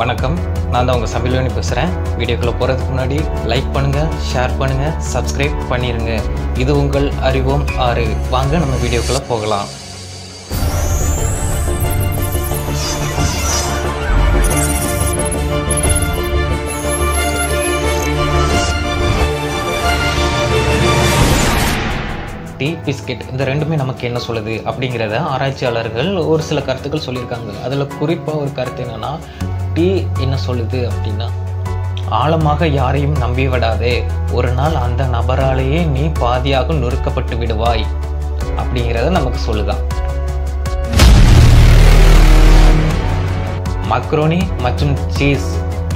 வணக்கம், நான் தான் உங்கள் சமையலோனி பேசுகிறேன். வீடியோக்குள்ளே போகிறதுக்கு முன்னாடி லைக் பண்ணுங்கள், ஷேர் பண்ணுங்கள், சப்ஸ்கிரைப் பண்ணிடுங்க. இது உங்கள் அறிவோம் ஆறு. வாங்க நம்ம வீடியோக்குள்ளே போகலாம். டீ பிஸ்கெட் இந்த ரெண்டுமே நமக்கு என்ன சொல்லுது அப்படிங்கிறத ஆராய்ச்சியாளர்கள் ஒரு சில கருத்துக்கள் சொல்லியிருக்காங்க. அதில் குறிப்பாக ஒரு கருத்து என்னென்னா, டீ என்ன சொல்லுது அப்படின்னா, ஆழமாக யாரையும் நம்பி விடாதே, ஒரு நாள் அந்த நபராலேயே நீ பாதியாக நொறுக்கப்பட்டு விடுவாய் அப்படிங்கிறத நமக்கு சொல்லுதான். மக்ரோனி மற்றும் சீஸ்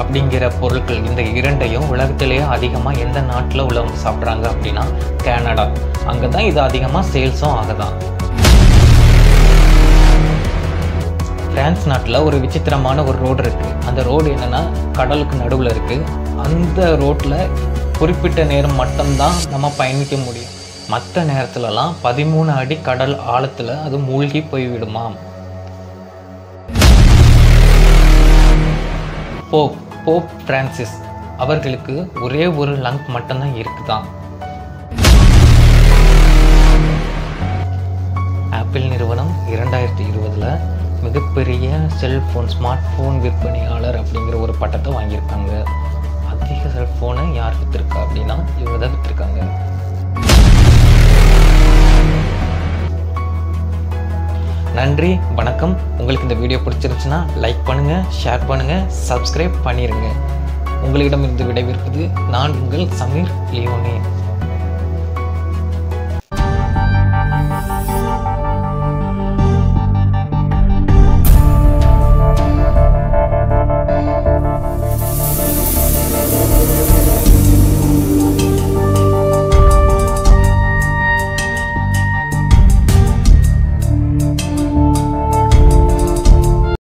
அப்படிங்கிற பொருட்கள் இந்த இரண்டையும் உலகத்திலேயே அதிகமாக எந்த நாட்டில் உள்ளவங்க சாப்பிட்றாங்க அப்படின்னா கனடா. அங்கே தான் இது அதிகமாக சேல்ஸும் ஆகுதான். ஃப்ரான்ஸ் நாட்டில் ஒரு விசித்திரமான ஒரு ரோடு இருக்குது. அந்த ரோடு என்னென்னா கடலுக்கு நடுவில் இருக்குது. அந்த ரோட்டில் குறிப்பிட்ட நேரம் மட்டும்தான் நம்ம பயணிக்க முடியும். மற்ற நேரத்துலலாம் 13 அடி கடல் ஆழத்தில் அது மூழ்கி போய்விடுமாம். போப் பிரான்சிஸ் அவர்களுக்கு ஒரே ஒரு லங்க் மட்டும்தான் இருக்குதான். ஆப்பிள் நிறுவனம் 2020 மிகப்பெரிய செல்ஃபோன் ஸ்மார்ட் ஃபோன் விற்பனையாளர் அப்படிங்கிற ஒரு பட்டத்தை வாங்கியிருக்காங்க. அதிக செல்ஃபோனை யார் விற்றுருக்கா அப்படின்னா இவங்க தான் விற்றுருக்காங்க. நன்றி, வணக்கம். உங்களுக்கு இந்த வீடியோ பிடிச்சிருந்துச்சுன்னா லைக் பண்ணுங்கள், ஷேர் பண்ணுங்கள், சப்ஸ்கிரைப் பண்ணிடுங்க. உங்களிடமிருந்து விடைபெறுவது நான் உங்கள் சமீர் லியோனி.